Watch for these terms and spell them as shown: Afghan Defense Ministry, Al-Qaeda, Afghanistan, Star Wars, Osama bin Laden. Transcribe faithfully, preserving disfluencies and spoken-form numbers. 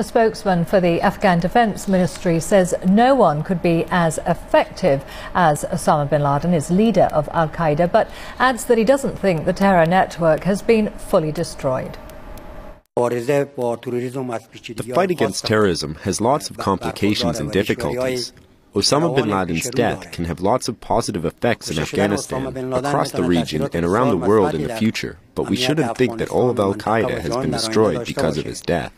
A spokesman for the Afghan Defense Ministry says no one could be as effective as Osama bin Laden, his leader of Al-Qaeda, but adds that he doesn't think the terror network has been fully destroyed. The fight against terrorism has lots of complications and difficulties. Osama bin Laden's death can have lots of positive effects in Afghanistan, across the region and around the world in the future, but we shouldn't think that all of Al-Qaeda has been destroyed because of his death.